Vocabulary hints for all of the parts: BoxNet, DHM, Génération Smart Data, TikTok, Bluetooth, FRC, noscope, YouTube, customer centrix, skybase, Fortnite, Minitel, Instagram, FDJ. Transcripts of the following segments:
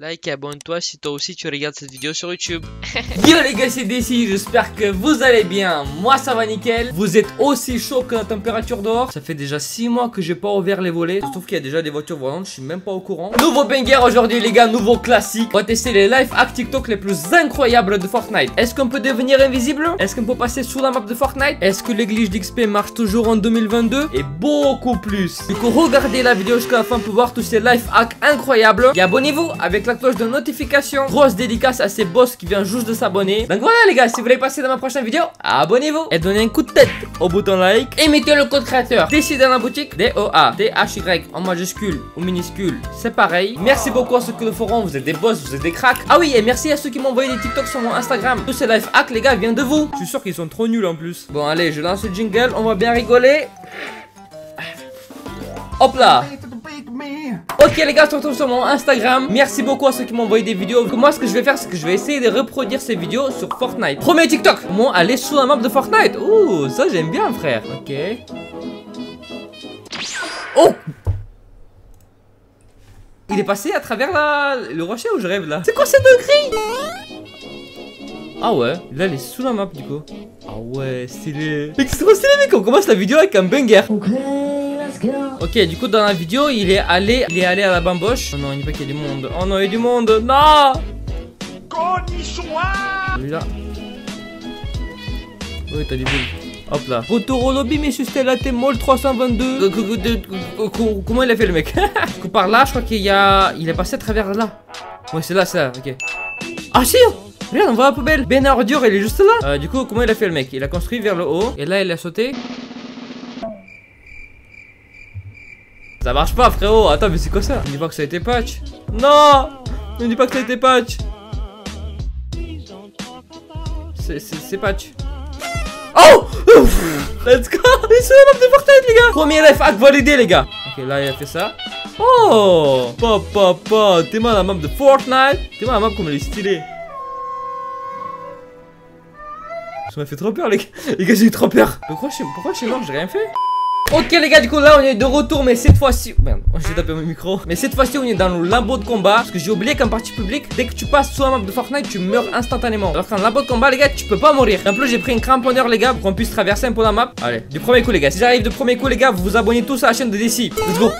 Like et abonne-toi si toi aussi tu regardes cette vidéo sur YouTube. Yo les gars, c'est DC, j'espère que vous allez bien. Moi ça va nickel. Vous êtes aussi chaud que la température dehors. Ça fait déjà 6 mois que j'ai pas ouvert les volets. Je trouve qu'il y a déjà des voitures volantes, je suis même pas au courant. Nouveau banger aujourd'hui les gars, nouveau classique. On va tester les live hack TikTok les plus incroyables de Fortnite. Est-ce qu'on peut devenir invisible? Est-ce qu'on peut passer sous la map de Fortnite? Est-ce que les glitches d'XP marchent toujours en 2022? Et beaucoup plus. Du coup regardez la vidéo jusqu'à la fin pour voir tous ces live hacks incroyables. Et abonnez-vous avec la cloche de notification. Grosse dédicace à ces boss qui viennent juste de s'abonner. Donc voilà les gars, si vous voulez passer dans ma prochaine vidéo, abonnez-vous et donnez un coup de tête au bouton like et mettez le code créateur DC dans la boutique DOA DHY en majuscule ou minuscule, c'est pareil. Merci beaucoup à ceux qui le feront, vous êtes des boss, vous êtes des cracks. Ah oui, et merci à ceux qui m'ont envoyé des TikTok sur mon Instagram. Tous ces life hacks les gars viennent de vous. Je suis sûr qu'ils sont trop nuls en plus. Bon allez, je lance le jingle, on va bien rigoler. Hop là. Ok les gars, je te retrouve sur mon Instagram. Merci beaucoup à ceux qui m'ont envoyé des vidéos. Moi ce que je vais faire, c'est que je vais essayer de reproduire ces vidéos sur Fortnite. Premier TikTok, comment aller sous la map de Fortnite. Ouh, ça j'aime bien frère. Ok. Oh, il est passé à travers le rocher ou je rêve là? C'est quoi ces deux grilles? Ah ouais, là il est sous la map du coup. Ah ouais, stylé. Mais c'est trop stylé mec, on commence la vidéo avec un banger. Ok, du coup dans la vidéo il est allé à la bamboche. Oh non, il n'y a pas qu'il y a du monde. Oh non, il y a du monde. Non. Lui là. Oui, t'as du bruit. Hop là. Retour au lobby, messieurs, Stella T-Mall 322. Comment il a fait le mec? Du coup par là, je crois qu'il y a... Il est passé à travers là. Ouais, c'est là, ok. Ah si, regarde, on voit la poubelle. Ben Ordure, il est juste là. Du coup, comment il a fait le mec? Il a construit vers le haut. Et là, il a sauté. Ça marche pas frérot, attends mais c'est quoi ça? Ne dis pas que ça a été patch. Non, ne dis pas que ça a été patch. C'est patch. Oh, let's go. Mais c'est la map de Fortnite les gars. Premier life hack validé les gars. Ok là il a fait ça. Oh, papa, t'es mal à la map de Fortnite. T'es mal à la map comme elle est stylée. Ça m'a fait trop peur les gars. Les gars, j'ai eu trop peur. Pourquoi je suis mort, j'ai rien fait. Ok les gars, du coup là on est de retour, mais cette fois-ci... Merde, j'ai tapé mon micro. Mais cette fois-ci on est dans le labo de combat. Parce que j'ai oublié qu'en partie publique, dès que tu passes sous la map de Fortnite, tu meurs instantanément. Alors qu'en labo de combat les gars, tu peux pas mourir. En plus j'ai pris une cramponneur les gars, pour qu'on puisse traverser un peu la map. Allez, du premier coup les gars. Si j'arrive du premier coup les gars, vous vous abonnez tous à la chaîne de DC. Let's go.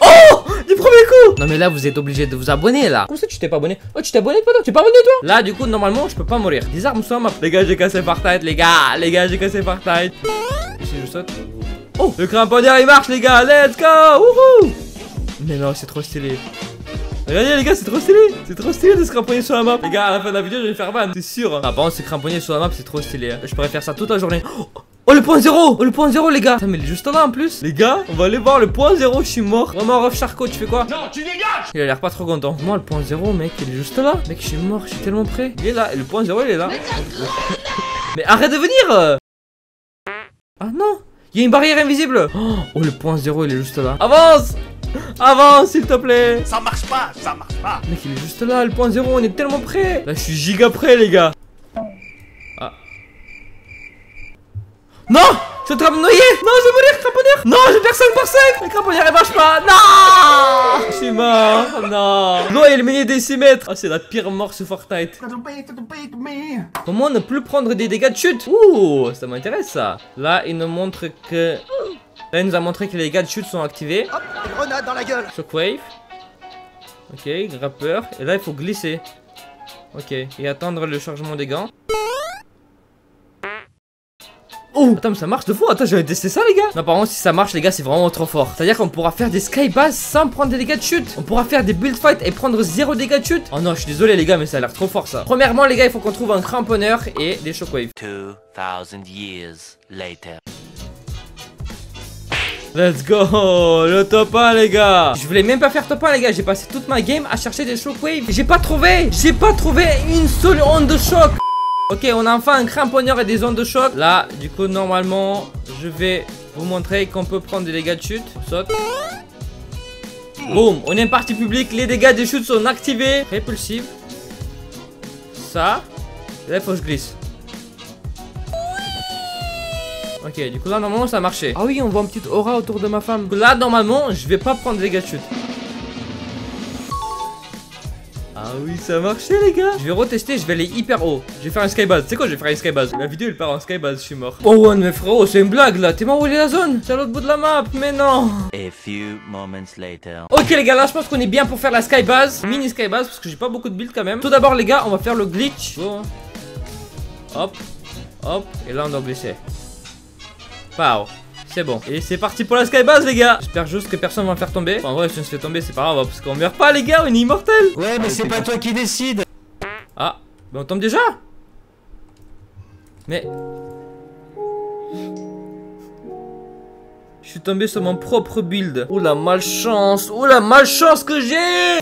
Oh, du premier coup. Non mais là vous êtes obligé de vous abonner là. Comment ça tu t'es pas abonné? Oh, tu t'es abonné toi? Tu t'es pas abonné toi? Là du coup normalement je peux pas mourir. Les armes sont à map. Les gars, j'ai cassé Fortnite les gars. Les gars, j'ai cassé Fortnite. Je saute. Oh, le cramponnier il marche les gars, let's go. Wouhou. Mais non, c'est trop stylé. Regardez les gars, c'est trop stylé. C'est trop stylé de se cramponner sur la map. Les gars, à la fin de la vidéo je vais faire ban, c'est sûr. Ah bon, se cramponner sur la map c'est trop stylé hein. Je pourrais faire ça toute la journée. Oh le point 0. Oh le point 0 les gars. Ça mais il est juste là en plus. Les gars, on va aller voir le point 0, je suis mort. Vraiment Rof Charcot, tu fais quoi? Non, tu dégages. Il a l'air pas trop content. Moi le point 0 mec, il est juste là. Mec, je suis mort, je suis tellement prêt. Il est là, et le point 0 il est là. Mais arrête de venir. Ah non, il y a une barrière invisible. Oh, le point 0 il est juste là. Avance, avance s'il te plaît. Ça marche pas, ça marche pas. Mec il est juste là, le point 0, on est tellement près. Là je suis giga près les gars. Ah. Non, je suis en train de me noyer. Non, je vais mourir, cramponneur. Non, j'ai personne pour 5. Le cramponneur il marche pas. Non, je suis mort. Non. L'eau est éliminée des 6 mètres. Ah, c'est la pire mort sur Fortnite. Comment ne plus prendre des dégâts de chute? Ouh, ça m'intéresse ça. Là, il nous montre que. Là, il nous a montré que les dégâts de chute sont activés. Hop, grenade dans la gueule. Shockwave. Ok, grappeur. Et là, il faut glisser. Ok, et attendre le chargement des gants. Oh, attends mais ça marche de fou, attends j'avais testé ça les gars. Non par contre si ça marche les gars c'est vraiment trop fort. C'est à dire qu'on pourra faire des skybass sans prendre des dégâts de chute. On pourra faire des build fight et prendre 0 dégâts de chute. Oh non je suis désolé les gars mais ça a l'air trop fort ça. Premièrement les gars il faut qu'on trouve un cramponneur et des shockwaves. 2000 years later. Let's go, le top 1 les gars. Je voulais même pas faire top 1 les gars, j'ai passé toute ma game à chercher des shockwaves. J'ai pas trouvé une seule onde de choc. Ok, on a enfin un cramponneur et des ondes de choc. Là, du coup, normalement, je vais vous montrer qu'on peut prendre des dégâts de chute. On saute. Boum, on est parti public. Les dégâts de chute sont activés. Répulsive. Ça. Et là, il faut que je glisse. Ok, du coup, là, normalement, ça a marché. Ah oui, on voit une petite aura autour de ma femme. Là, normalement, je vais pas prendre des dégâts de chute. Ah oui, ça a marché les gars. Je vais retester, je vais aller hyper haut. Je vais faire un skybase, c'est quoi, je vais faire un skybase. La vidéo elle part en skybase, je suis mort. Oh ouais mais frérot, c'est une blague là, t'es mort, où est la zone? C'est à l'autre bout de la map, mais non. A few moments later. Ok les gars, là je pense qu'on est bien pour faire la skybase. Mini skybase, parce que j'ai pas beaucoup de build quand même. Tout d'abord les gars, on va faire le glitch. Bon. Hop, hop, et là on a glissé. Pow. C'est bon. Et c'est parti pour la skybase les gars. J'espère juste que personne va me faire tomber. Enfin, en vrai si on se fait tomber c'est pas grave parce qu'on meurt pas les gars, on est immortel. Ouais mais c'est pas toi qui décide. Ah, mais on tombe déjà. Mais... je suis tombé sur mon propre build. Oh la malchance que j'ai.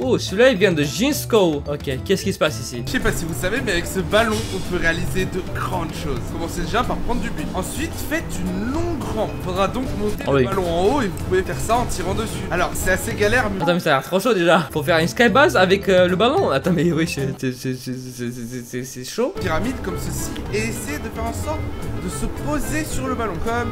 Oh celui-là il vient de Jinsko. Ok, qu'est-ce qui se passe ici? Je sais pas si vous savez mais avec ce ballon on peut réaliser de grandes choses. Commencez déjà par prendre du but. Ensuite faites une longue rampe. Faudra donc monter le ballon en haut et vous pouvez faire ça en tirant dessus. Alors c'est assez galère mais... attends mais ça a l'air trop chaud déjà. Faut faire une skybase avec le ballon. Attends mais oui c'est chaud. Pyramide comme ceci et essayez de faire en sorte de se poser sur le ballon comme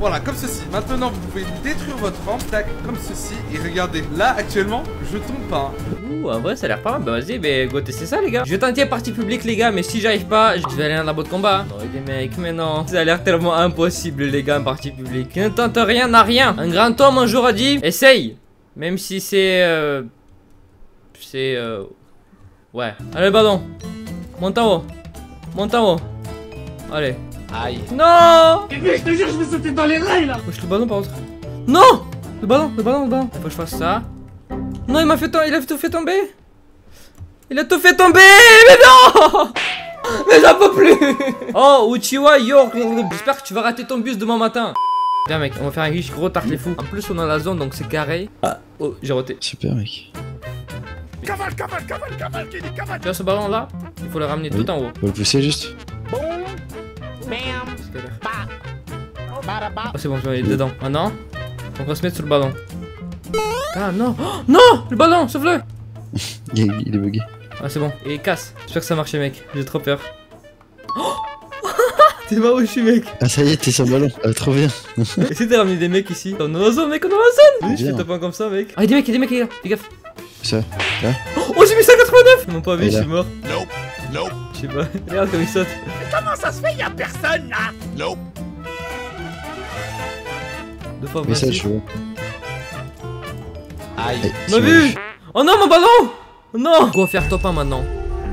voilà, comme ceci. Maintenant, vous pouvez détruire votre rampe, tac, comme ceci. Et regardez, là, actuellement, je tombe pas. Ouh, en vrai, ça a l'air pas mal. Bah, vas-y, mais go tester ça, les gars. Je vais tenter partie publique, les gars, mais si j'arrive pas, je vais aller dans la boîte de combat. Oh, les mecs, mais non. Ça a l'air tellement impossible, les gars, en partie publique. Ne tente rien, n'a rien. Un grand homme, un jour, a dit, essaye. Même si c'est... ouais. Allez, ballon. Monte en haut. Monte en haut. Allez. Aïe. Non! Mais je te jure, je vais sauter dans les rails là! Wesh, le ballon par contre. Non! Le ballon. Faut que je fasse ça. Non, il m'a fait tomber. Il a tout fait tomber. Il a tout fait tomber! Mais non! Mais j'en peux plus! Oh, Uchiwa, yo! J'espère que tu vas rater ton bus demain matin. Viens, mec, on va faire un glitch gros tarte les fous. En plus, on est dans la zone donc c'est carré. Ah. Oh, j'ai roté. Super, mec. Cavale, tu vois ce ballon là? Il faut le ramener tout en haut. Faut le pousser juste. Oh, c'est bon, je vais aller dedans. Maintenant, on va se mettre sur le ballon. Ah non, oh, non, le ballon, sauve-le. Il est bugué. Ah, c'est bon, et il casse. J'espère que ça marchait, mec. J'ai trop peur. Oh t'es marre où je suis, mec. Ah, ça y est, t'es sur le ballon. Trop bien. Essaye de ramener des mecs ici. On est dans la zone, mec, on est dans la zone. Je fais tapant comme ça, mec. Ah, il y a des mecs, les gars. Fais gaffe. Ça, là. Oh, j'ai mis 189. Ils m'ont pas vu, je suis mort. Nope. Nope. Je sais pas, regarde comme il saute. Mais comment ça se fait, y'a personne là? Nope. Deux fois, mais ça, je veux. Aïe. On a vu. Oh non, mon ballon. Non. Quoi faire top 1 maintenant?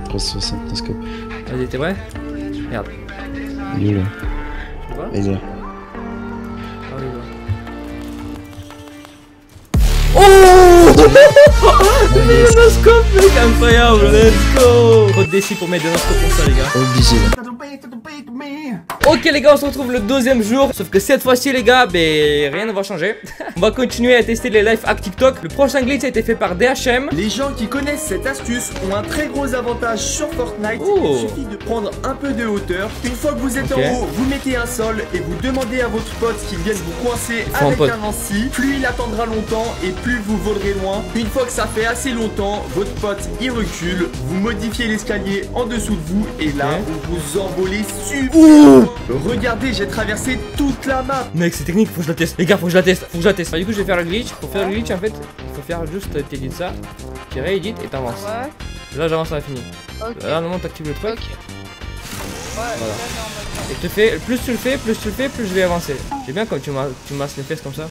360, scope. Vas-y, t'es vrai? Regarde. Il est là. Tu vois? Il est là. Ah, il est là. Mais le noscope, mec, incroyable, let's go. Faut déci pour mettre des noscopes pour ça, les gars. Obligé. Ok les gars, on se retrouve le deuxième jour. Sauf que cette fois-ci les gars, ben rien ne va changer. On va continuer à tester les life hack TikTok. Le prochain glitch a été fait par DHM. Les gens qui connaissent cette astuce ont un très gros avantage sur Fortnite. Oh. Il suffit de prendre un peu de hauteur. Une fois que vous êtes en haut, vous mettez un sol et vous demandez à votre pote qu'il vienne vous coincer avec un lanci. Plus il attendra longtemps et plus vous volerez loin. Une fois que ça fait assez longtemps, votre pote il recule. Vous modifiez l'escalier en dessous de vous et là vous vous envolez sur... Ouh. Regardez, j'ai traversé toute la map. Mec, c'est technique, faut que je la teste. Les gars, faut que je la teste. Bah, du coup, je vais faire le glitch. Pour faire le glitch, en fait, il faut faire juste t'édite ça. Tu réédites et t'avances. Ouais. Là, j'avance à l'infini. Okay. Là, normalement, t'actives le truc. Okay. Ouais, voilà. Et te fais, plus tu le fais, plus je vais avancer. J'ai bien quand tu masses les fesses comme ça.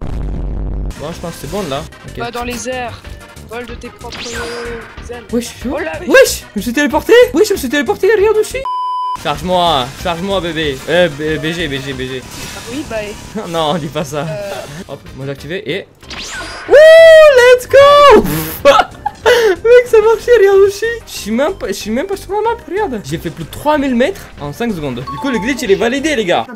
Bon, je pense que c'est bon là. Okay. Bah, dans les airs. Vol de tes propres ailes. Wesh, je suis où? Wesh, je me suis téléporté. Wesh, je me suis téléporté, regarde où je suis. Charge-moi bébé. BG. Oui, bye. Non, dis pas ça. Hop, moi j'ai activé et... Wouh, let's go. Mec, ça marchait, regarde aussi. Je suis même pas sur la map, regarde. J'ai fait plus de 3000 mètres en 5 secondes. Du coup, le glitch, il est validé, les gars.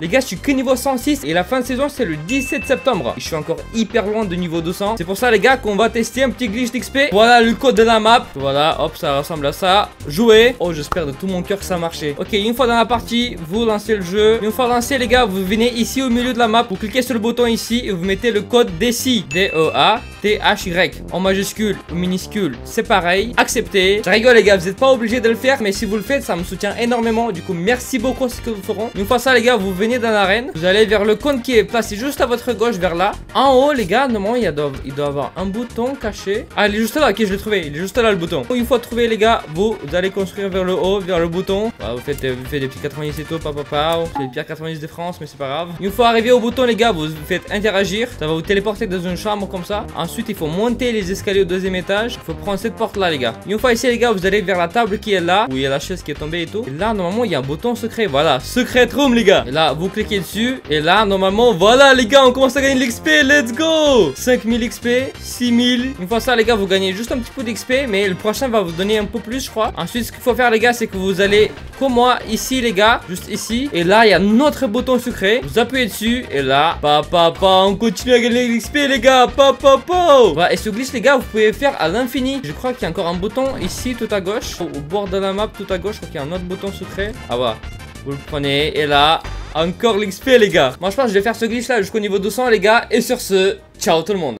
Les gars, je suis que niveau 106 et la fin de saison, c'est le 17 septembre. Je suis encore hyper loin de niveau 200. C'est pour ça, les gars, qu'on va tester un petit glitch d'XP. Voilà le code de la map. Voilà, hop, ça ressemble à ça. Jouez. Oh, j'espère de tout mon cœur que ça marchait. Ok, une fois dans la partie, vous lancez le jeu. Une fois lancé, les gars, vous venez ici au milieu de la map. Vous cliquez sur le bouton ici et vous mettez le code DECI. D-E-A. THY en majuscule ou minuscule, c'est pareil. Acceptez. Je rigole les gars, vous n'êtes pas obligés de le faire, mais si vous le faites, ça me soutient énormément. Du coup, merci beaucoup à ceux qui le feront. Une fois ça les gars, vous venez dans l'arène, vous allez vers le compte qui est placé juste à votre gauche, vers là. En haut les gars, normalement il doit avoir un bouton caché. Ah, il est juste là, ok, je l'ai trouvé. Il est juste là le bouton. Une fois trouvé les gars, vous allez construire vers le haut, vers le bouton. Bah, vous faites des petits 90 et tout, papa. C'est les pires 90 de France, mais c'est pas grave. Une fois arrivé au bouton les gars, vous faites interagir. Ça va vous téléporter dans une chambre comme ça. Ensuite, il faut monter les escaliers au deuxième étage. Il faut prendre cette porte là les gars. Une fois ici les gars, vous allez vers la table qui est là, où il y a la chaise qui est tombée et tout. Et là normalement il y a un bouton secret. Voilà, secret room les gars. Et là vous cliquez dessus. Et là normalement voilà les gars, on commence à gagner de l'XP. Let's go, 5000 XP, 6000. Une fois ça les gars, vous gagnez juste un petit peu d'XP, mais le prochain va vous donner un peu plus je crois. Ensuite ce qu'il faut faire les gars, c'est que vous allez comme moi ici les gars, juste ici. Et là il y a notre bouton secret. Vous appuyez dessus et là papa, on continue à gagner l'XP les gars. Voilà, et ce glitch les gars vous pouvez faire à l'infini. Je crois qu'il y a encore un bouton ici tout à gauche, au bord de la map tout à gauche. Je crois qu'il y a un autre bouton secret. Ah voilà, vous le prenez et là encore l'XP les gars. Moi je pense que je vais faire ce glitch là jusqu'au niveau 200 les gars. Et sur ce, ciao tout le monde.